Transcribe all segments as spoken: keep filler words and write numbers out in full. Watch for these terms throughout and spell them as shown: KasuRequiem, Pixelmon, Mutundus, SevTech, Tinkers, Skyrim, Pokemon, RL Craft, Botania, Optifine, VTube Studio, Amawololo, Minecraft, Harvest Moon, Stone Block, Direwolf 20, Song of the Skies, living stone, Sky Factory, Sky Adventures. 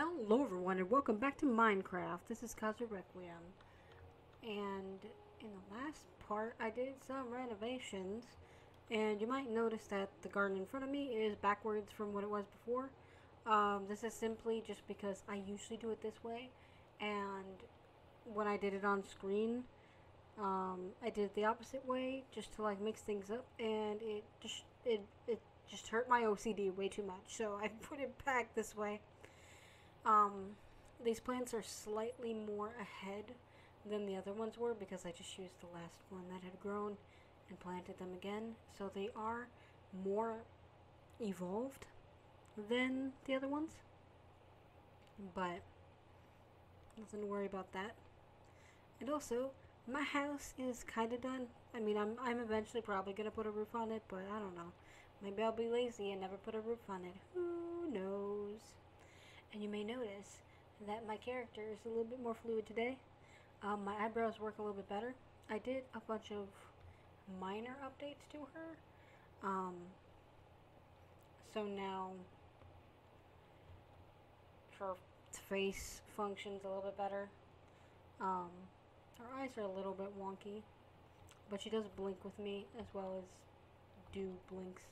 Hello everyone and welcome back to Minecraft. This is KasuRequiem, and in the last part I did some renovations, and you might notice that the garden in front of me is backwards from what it was before. Um, this is simply just because I usually do it this way, and when I did it on screen um, I did it the opposite way just to like mix things up, and it just it, it just hurt my O C D way too much, so I put it back this way. Um, these plants are slightly more ahead than the other ones were because I just used the last one that had grown and planted them again. So they are more evolved than the other ones, but nothing to worry about that. And also, my house is kind of done. I mean, I'm, I'm eventually probably going to put a roof on it, but I don't know. Maybe I'll be lazy and never put a roof on it. Who knows? And you may notice that my character is a little bit more fluid today. Um, my eyebrows work a little bit better. I did a bunch of minor updates to her. Um, so now her face functions a little bit better. Um, her eyes are a little bit wonky, but she does blink with me as well as do blinks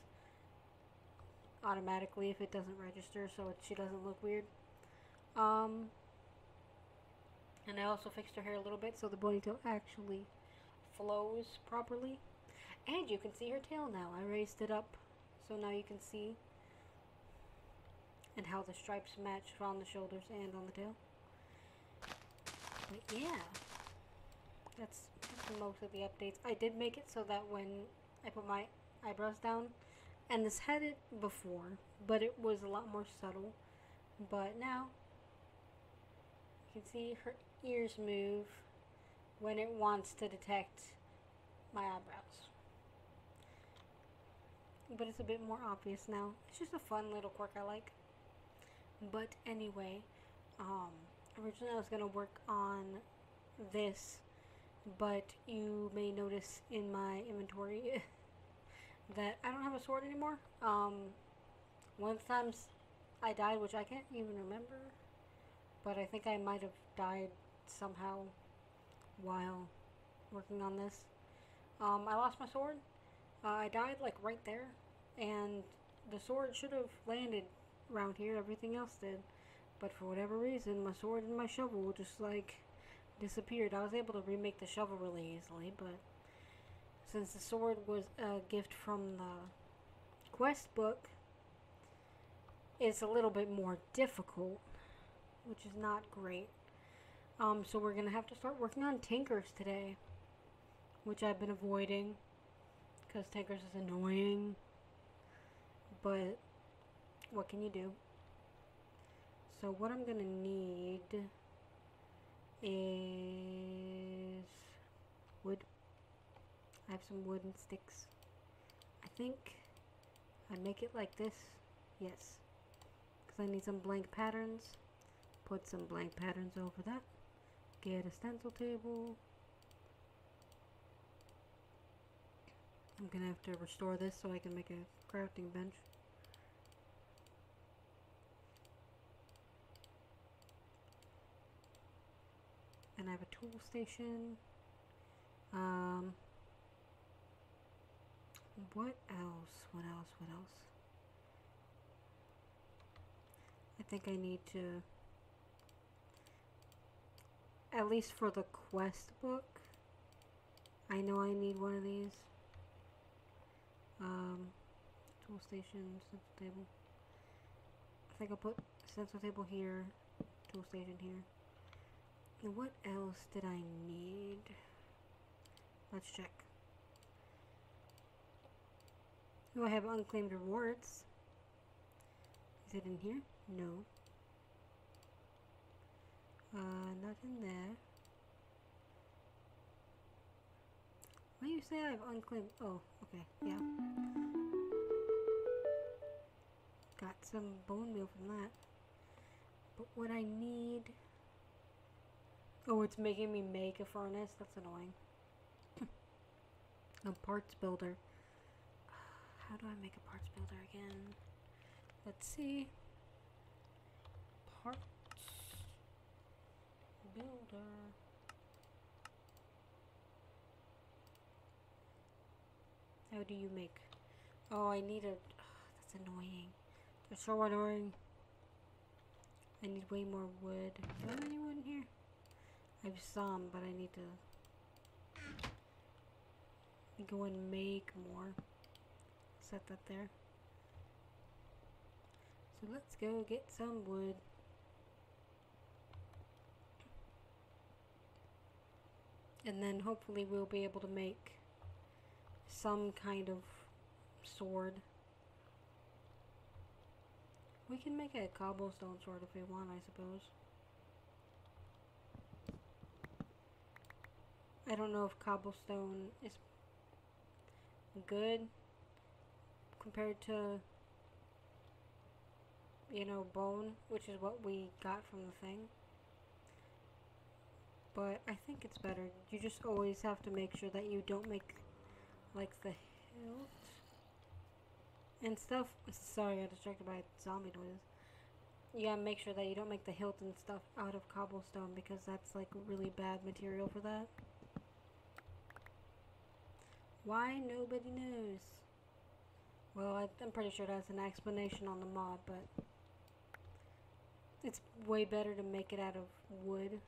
automatically if it doesn't register, so it, she doesn't look weird. Um, and I also fixed her hair a little bit so the ponytail actually flows properly. And you can see her tail now. I raised it up so now you can see, and how the stripes match on the shoulders and on the tail. But yeah, that's, that's most of the updates. I did make it so that when I put my eyebrows down, and this had it before, but it was a lot more subtle. But now, you can see her ears move when it wants to detect my eyebrows. But it's a bit more obvious now. It's just a fun little quirk I like. But anyway, um, originally I was going to work on this, but you may notice in my inventory that I don't have a sword anymore. Um, one of the times I died, which I can't even remember, but I think I might have died somehow while working on this. Um, I lost my sword. Uh, I died like right there, and the sword should have landed around here. Everything else did, but for whatever reason, my sword and my shovel just like disappeared. I was able to remake the shovel really easily, but since the sword was a gift from the quest book, it's a little bit more difficult, which is not great. Um, so we're going to have to start working on Tinkers today, which I've been avoiding because Tinkers is annoying. But what can you do? So what I'm going to need is wood. I have some wood and sticks. I think I make it like this. Yes. Because I need some blank patterns. Put some blank patterns over that. Get a stencil table. I'm going to have to restore this so I can make a crafting bench. And I have a tool station. Um... What else? What else? What else? I think I need to, at least for the quest book, I know I need one of these. Um, tool station, stencil table. I think I'll put stencil table here, tool station here. And what else did I need? Let's check. Do I have unclaimed rewards? Is it in here? No. Uh, not in there. Why do you say I have unclaimed? Oh, okay, yeah. Got some bone meal from that. But what I need... Oh, it's making me make a furnace? That's annoying. A parts builder. How do I make a parts builder again? Let's see. Parts How do you make? Oh, I need a... Oh, that's annoying. That's so annoying. I need way more wood. Do I have any wood in here? I have some, but I need to go and make more. Set that there. So let's go get some wood. And then hopefully we'll be able to make some kind of sword. We can make a cobblestone sword if we want, I suppose. I don't know if cobblestone is good compared to, you know, bone, which is what we got from the thing. But I think it's better. You just always have to make sure that you don't make, like, the hilt and stuff. Sorry, I got distracted by zombie noises. You gotta make sure that you don't make the hilt and stuff out of cobblestone, because that's, like, really bad material for that. Why? Nobody knows. Well, I, I'm pretty sure that's an explanation on the mod, but it's way better to make it out of wood.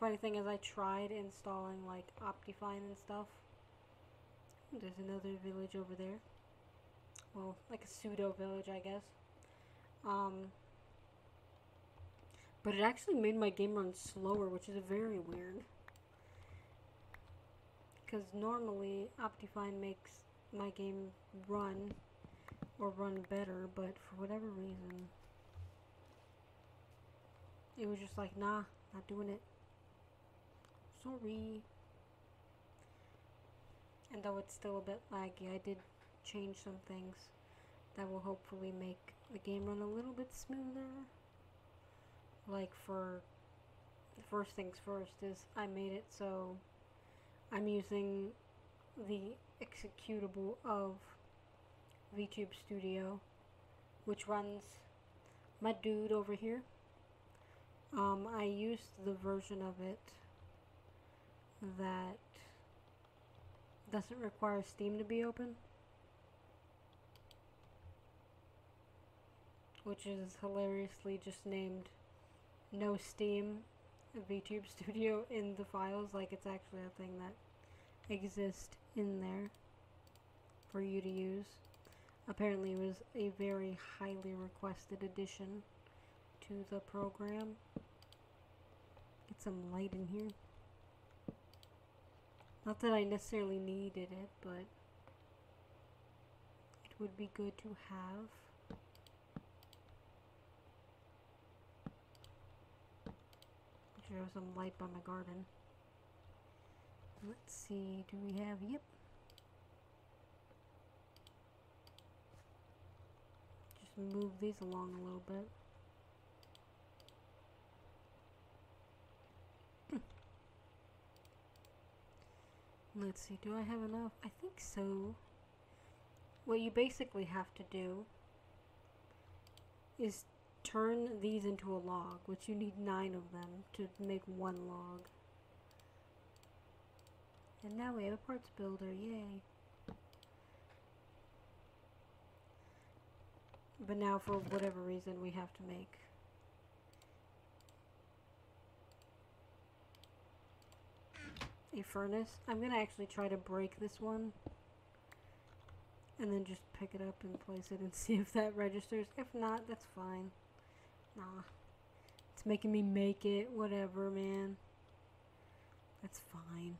Funny thing is, I tried installing, like, Optifine and stuff. There's another village over there. Well, like a pseudo-village, I guess. Um, but it actually made my game run slower, which is very weird. Because normally, Optifine makes my game run, or run better, but for whatever reason, it was just like, nah, not doing it. Sorry. And though it's still a bit laggy, I did change some things that will hopefully make the game run a little bit smoother. Like, for the first things first is I made it so I'm using the executable of VTube Studio, which runs my dude over here. Um, I used the version of it that doesn't require Steam to be open, which is hilariously just named No Steam VTube Studio in the files, like it's actually a thing that exists in there for you to use. Apparently it was a very highly requested addition to the program. Get some light in here. Not that I necessarily needed it, but it would be good to have. Make sure I have some light by my garden. Let's see, do we have, yep. Just move these along a little bit. Let's see, do I have enough? I think so. What you basically have to do is turn these into a log, which you need nine of them to make one log. And now we have a parts builder, yay. But now for whatever reason we have to make a furnace. I'm gonna actually try to break this one and then just pick it up and place it and see if that registers. If not, that's fine. Nah. It's making me make it. Whatever, man. That's fine.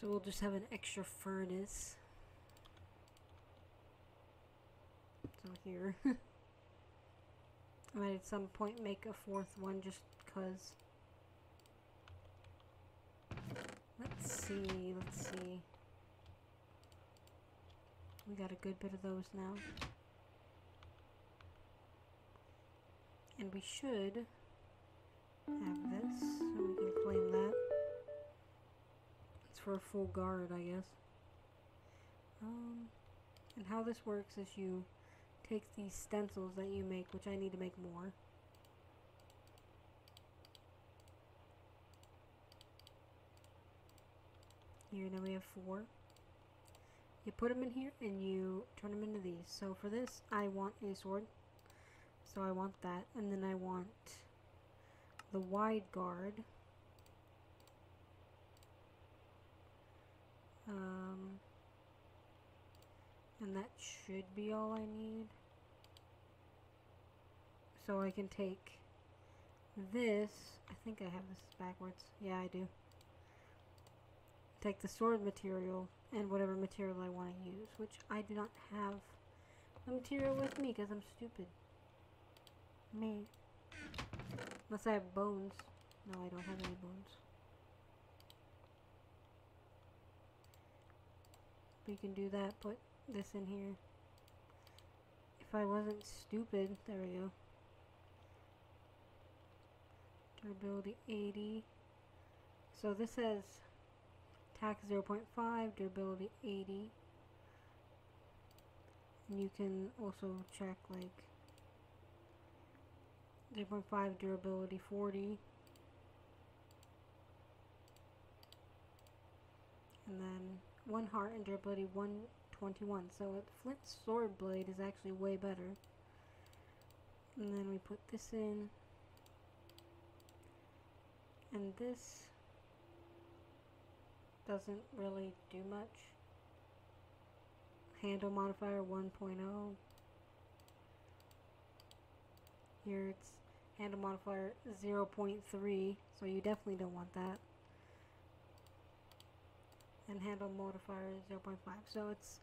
So we'll just have an extra furnace. So here. I might at some point make a fourth one just because. Let's see, let's see. We got a good bit of those now. And we should have this, so we can claim that. It's for a full guard, I guess. Um, and how this works is you take these stencils that you make, which I need to make more. here, now we have four. You put them in here and you turn them into these. So for this, I want a sword. So I want that, and then I want the wide guard. Um, and that should be all I need. So I can take this. I think I have this backwards. Yeah, I do. Take the sword material and whatever material I want to use, which I do not have the material with me because I'm stupid. Me. Unless I have bones. No, I don't have any bones. We can do that, put this in here. If I wasn't stupid, there we go. Durability eighty. So this has attack zero point five, durability eighty. And you can also check like zero point five, durability forty. And then one heart and durability one twenty-one. So a flint sword blade is actually way better. And then we put this in. And this doesn't really do much. Handle modifier one point oh. Here it's handle modifier zero point three, so you definitely don't want that. And handle modifier zero point five, so it's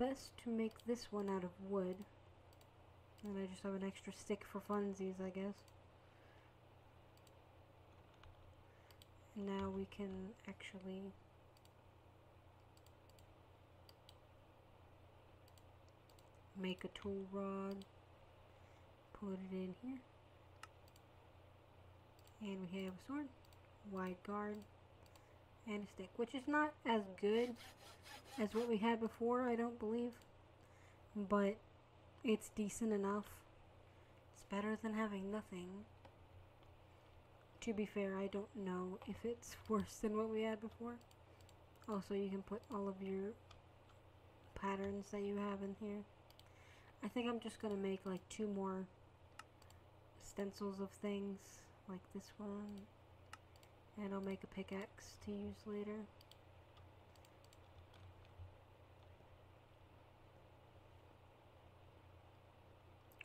best to make this one out of wood. And I just have an extra stick for funsies, I guess. And now we can actually make a tool rod. Put it in here. And we have a sword, wide guard, and a stick, which is not as good as what we had before, I don't believe. But it's decent enough. It's better than having nothing. To be fair, I don't know if it's worse than what we had before. Also, you can put all of your patterns that you have in here. I think I'm just gonna make like two more stencils of things, like this one, and I'll make a pickaxe to use later.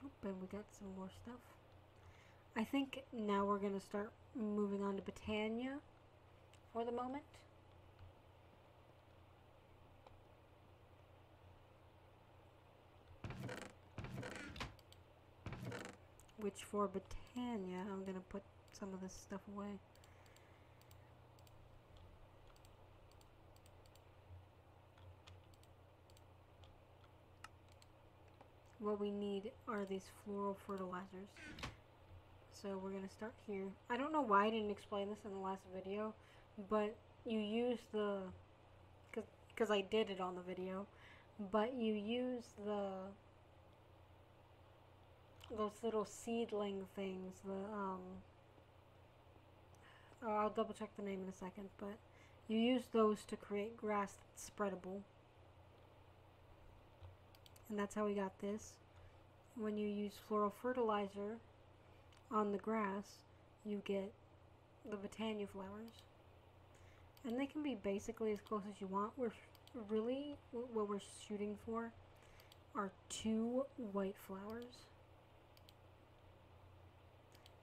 Oh, and we got some more stuff. I think now we're gonna start moving on to Botania for the moment. Which for Botania, I'm gonna put some of this stuff away. What we need are these floral fertilizers. So we're gonna start here. I don't know why I didn't explain this in the last video, but you use the, because I did it on the video, but you use the those little seedling things, the, um, oh, I'll double check the name in a second, but you use those to create grass that's spreadable. And that's how we got this. When you use floral fertilizer on the grass, you get the Botania flowers. And they can be basically as close as you want. We're really, what we're shooting for are two white flowers.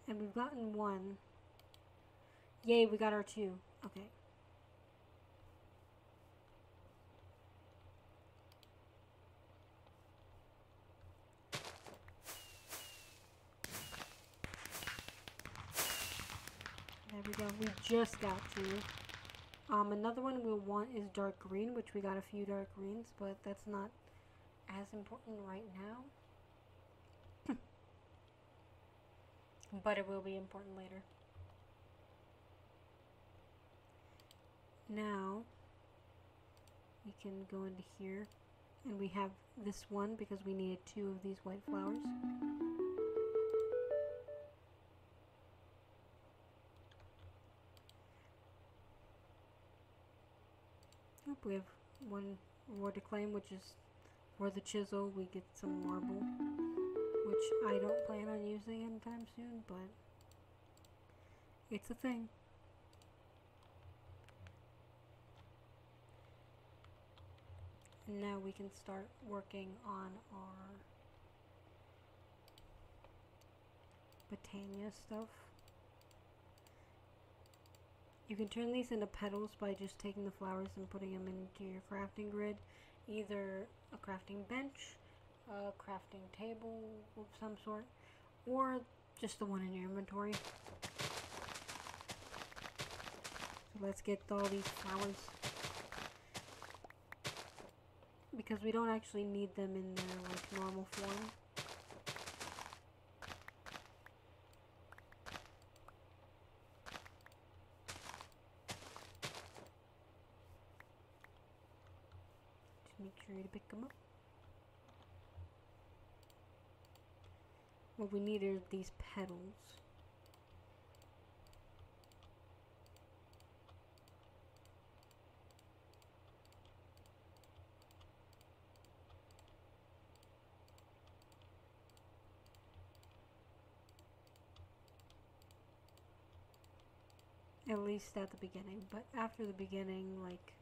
And we've gotten one. Yay, we got our two. Okay. There we go. We just got two. Um, another one we'll want is dark green, which we got a few dark greens, but that's not as important right now. But it will be important later. Now, we can go into here. And we have this one because we needed two of these white flowers. We have one reward to claim, which is for the chisel. We get some marble, which I don't plan on using anytime soon, but it's a thing. And now we can start working on our Botania stuff. You can turn these into petals by just taking the flowers and putting them into your crafting grid. Either a crafting bench, a crafting table of some sort, or just the one in your inventory. So let's get all these flowers, because we don't actually need them in their like normal form. Make sure to pick them up. What we need are these petals. At least at the beginning, but after the beginning, like,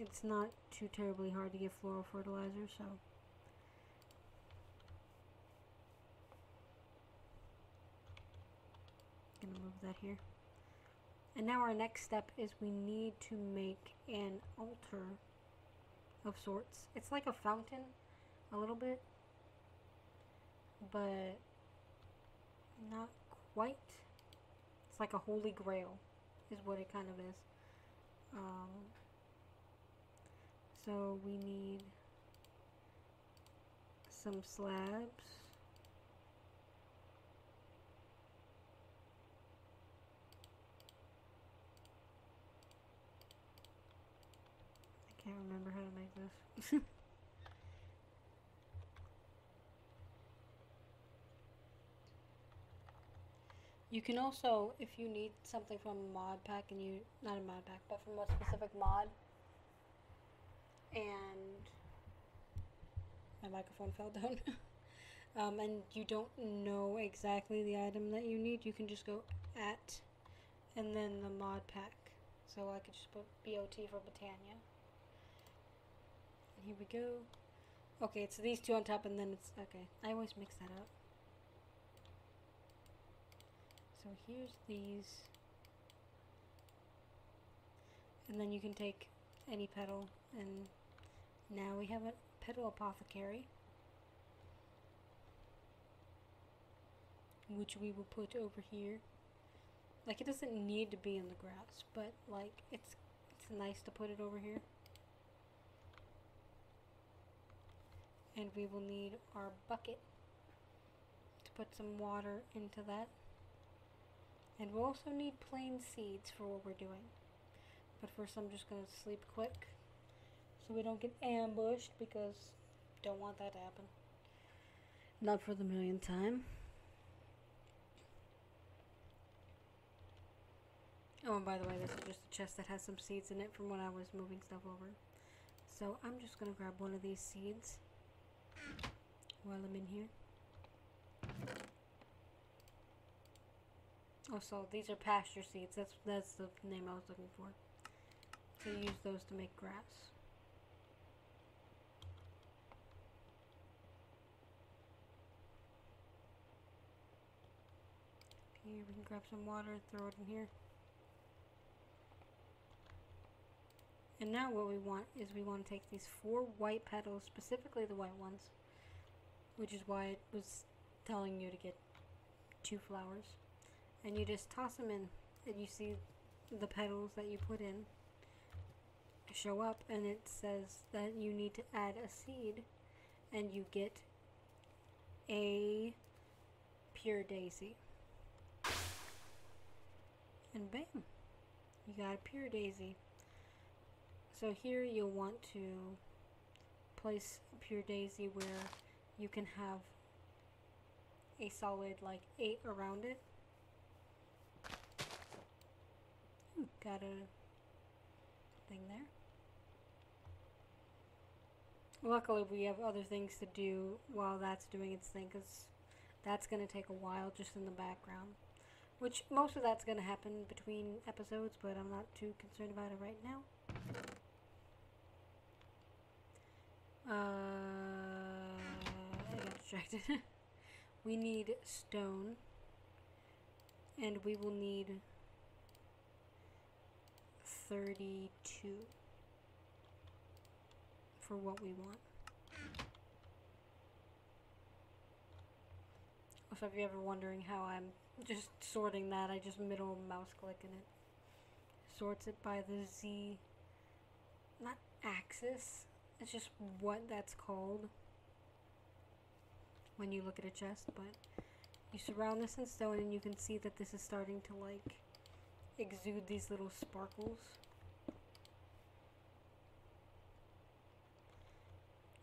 it's not too terribly hard to get floral fertilizer, so. Gonna move that here. And now our next step is we need to make an altar of sorts. It's like a fountain, a little bit, but not quite. It's like a holy grail, is what it kind of is. Um... So we need some slabs. I can't remember how to make this. You can also, if you need something from a mod pack and you, not a mod pack, but from a specific mod, and my microphone fell down, um, and you don't know exactly the item that you need, you can just go at and then the mod pack. So I could just put B O T for Botania. And here we go. Okay, it's these two on top, and then it's okay. I always mix that up. So here's these, and then you can take any petal, and now we have a petal apothecary, which we will put over here. Like, it doesn't need to be in the grass, but like it's it's nice to put it over here. And we will need our bucket to put some water into that, and we'll also need plain seeds for what we're doing. But first I'm just going to sleep quick so we don't get ambushed, because don't want that to happen. Not for the millionth time. Oh, and by the way, this is just a chest that has some seeds in it from when I was moving stuff over. So I'm just going to grab one of these seeds while I'm in here. Oh, so these are pasture seeds. That's, that's the name I was looking for. So use those to make grass. Here, we can grab some water, throw it in here. And now what we want is we want to take these four white petals, specifically the white ones, which is why it was telling you to get two flowers. And you just toss them in, and you see the petals that you put in show up, and it says that you need to add a seed, and you get a pure daisy. And bam, you got a pure daisy. So here you'll want to place a pure daisy where you can have a solid like eight around it. Ooh, got a thing there. Luckily, we have other things to do while that's doing its thing, because that's going to take a while just in the background. Which, most of that's going to happen between episodes, but I'm not too concerned about it right now. Uh, I got distracted. We need stone. And we will need thirty-two for what we want. Also, if you're ever wondering how I'm just sorting that, I just middle mouse click and it sorts it by the Z, not axis, it's just what that's called when you look at a chest. But you surround this in stone and you can see that this is starting to like exude these little sparkles.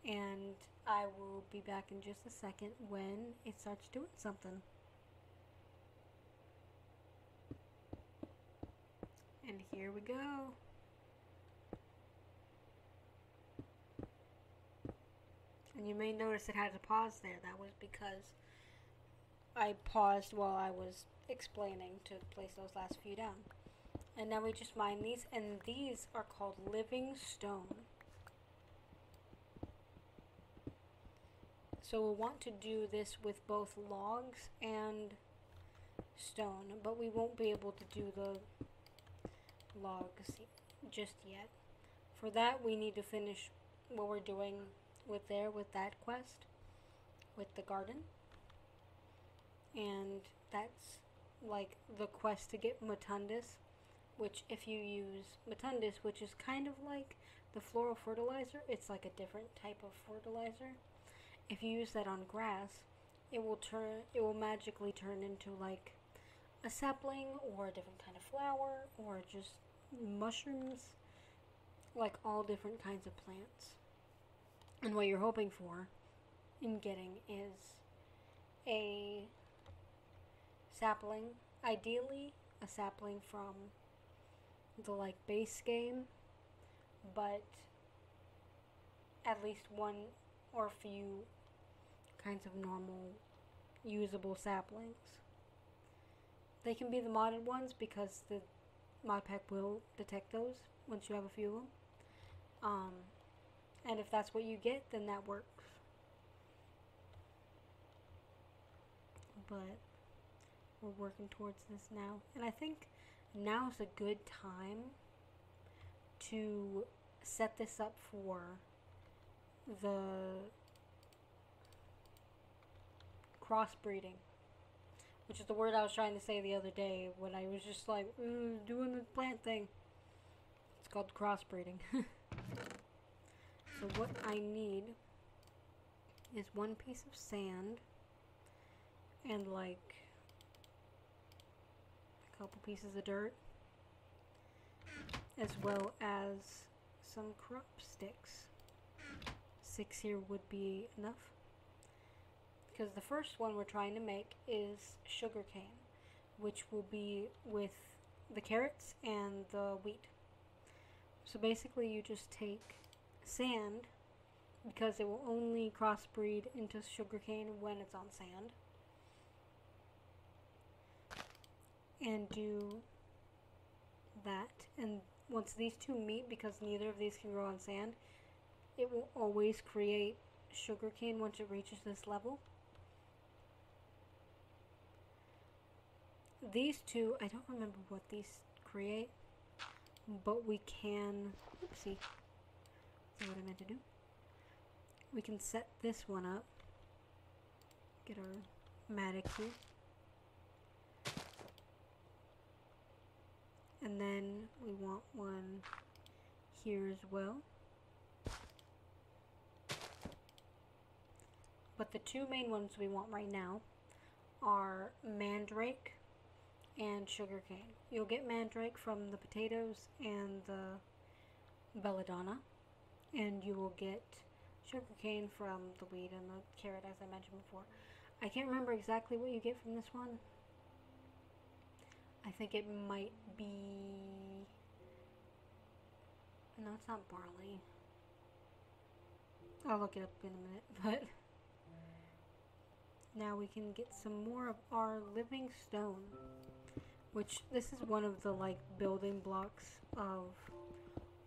And I will be back in just a second when it starts doing something. And here we go. And you may notice it had to pause there. That was because I paused while I was explaining to place those last few down. And now we just mine these, and these are called living stone. So we'll want to do this with both logs and stone, but we won't be able to do the logs just yet. For that, we need to finish what we're doing with there, with that quest, with the garden. And that's like the quest to get Mutundus, which if you use Mutundus, which is kind of like the floral fertilizer, it's like a different type of fertilizer. If you use that on grass, it will turn, it will magically turn into like a sapling or a different kind of flower or just mushrooms, like all different kinds of plants. And what you're hoping for in getting is a sapling, ideally a sapling from the like base game, but at least one or a few kinds of normal usable saplings. They can be the modded ones because the mod pack will detect those once you have a few of them. Um, and if that's what you get, then that works. But we're working towards this now. And I think now is a good time to set this up for the crossbreeding, which is the word I was trying to say the other day when I was just like mm, doing the plant thing. It's called crossbreeding. So what I need is one piece of sand and like a couple pieces of dirt, as well as some crop sticks. Six here would be enough, because the first one we're trying to make is sugarcane, which will be with the carrots and the wheat. So basically you just take sand, because it will only crossbreed into sugarcane when it's on sand, and do that. And once these two meet, because neither of these can grow on sand, it will always create sugarcane once it reaches this level. These two, I don't remember what these create, but we can, oopsie, that's what I meant to do. We can set this one up, get our mattock here, and then we want one here as well. But the two main ones we want right now are mandrake and sugarcane. You'll get mandrake from the potatoes and the belladonna, and you will get sugarcane from the wheat and the carrot, as I mentioned before. I can't remember exactly what you get from this one. I think it might be No, it's not barley. I'll look it up in a minute, but now we can get some more of our living stone, which this is one of the like building blocks of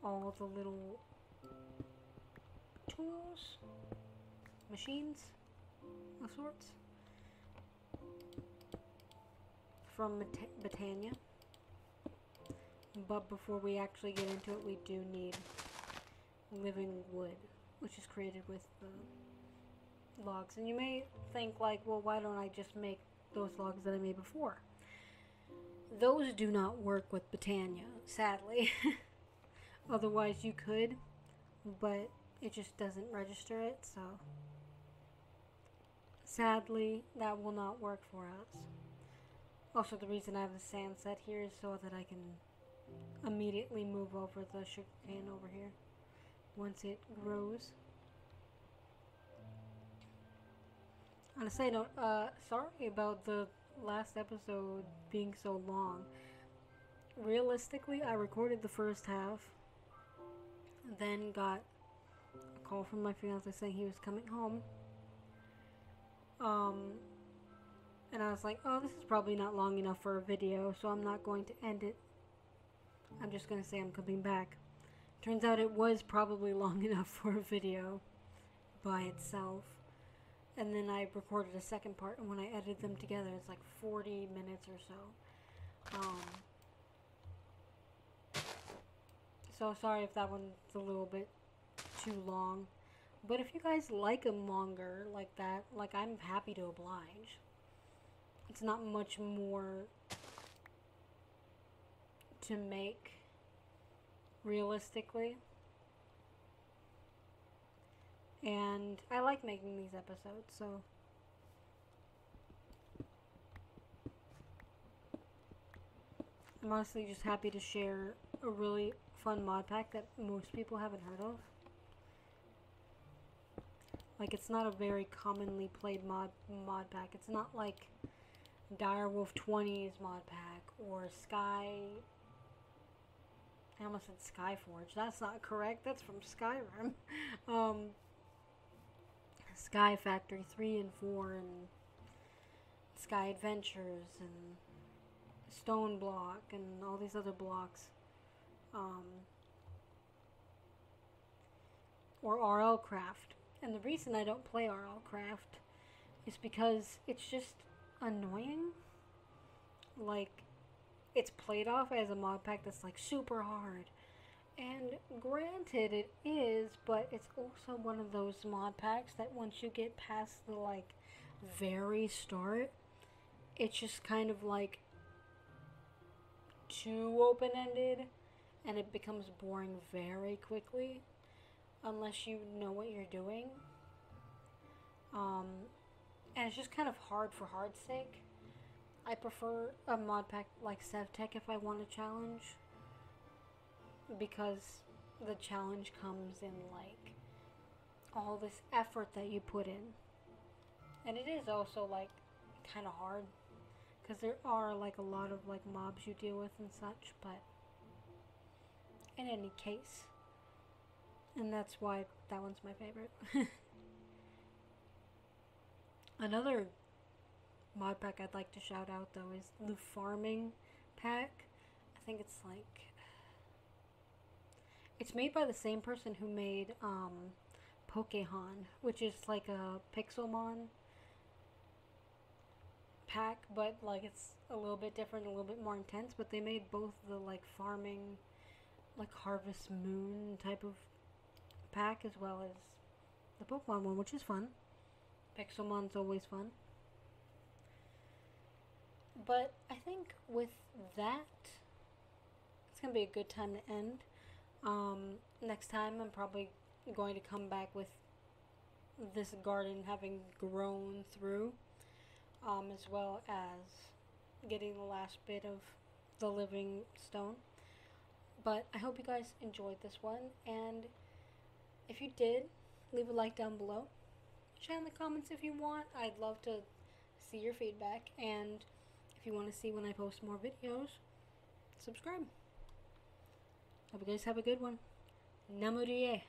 all the little tools, machines of sorts from Botania. But before we actually get into it, we do need living wood, which is created with the logs. And you may think like, well, why don't I just make those logs that I made before? Those do not work with Botania, sadly. Otherwise you could, but it just doesn't register it, so sadly that will not work for us. Also, the reason I have the sand set here is so that I can immediately move over the sugar cane over here once it grows. On a side note, uh, sorry about the last episode being so long. Realistically, I recorded the first half, then got a call from my fiance saying he was coming home. Um, and I was like, oh, this is probably not long enough for a video, so I'm not going to end it. I'm just going to say I'm coming back. Turns out it was probably long enough for a video by itself. And then I recorded a second part, and when I edited them together, it's like forty minutes or so. Um, so sorry if that one's a little bit too long. But if you guys like them longer like that, like, I'm happy to oblige. It's not much more to make, realistically. And I like making these episodes, so I'm honestly just happy to share a really fun mod pack that most people haven't heard of. Like, it's not a very commonly played mod mod pack. It's not like Direwolf twenty's mod pack or Sky... I almost said Skyforge. That's not correct. That's from Skyrim. Um... Sky Factory three and four and Sky Adventures and Stone Block and all these other blocks, um, or R L Craft. And the reason I don't play R L Craft is because it's just annoying. Like, it's played off as a mod pack that's like super hard, and granted it is, but it's also one of those mod packs that once you get past the like very start, it's just kind of like too open-ended, and it becomes boring very quickly unless you know what you're doing. Um, and it's just kind of hard for hard's sake. I prefer a mod pack like SevTech if I want a challenge, because the challenge comes in like all this effort that you put in, and it is also like kind of hard because there are like a lot of like mobs you deal with and such. But in any case, and that's why that one's my favorite. Another mod pack I'd like to shout out though is the farming pack. I think it's like It's made by the same person who made um, Pokemon, which is like a Pixelmon pack, but like it's a little bit different, a little bit more intense. But they made both the like farming, like Harvest Moon type of pack, as well as the Pokemon one, which is fun. Pixelmon's always fun. But I think with that, it's going to be a good time to end. Um, next time I'm probably going to come back with this garden having grown through, um, as well as getting the last bit of the living stone. But I hope you guys enjoyed this one, and if you did, leave a like down below, share in the comments if you want. I'd love to see your feedback, and if you want to see when I post more videos, subscribe. Hope you guys have a good one. Namurie.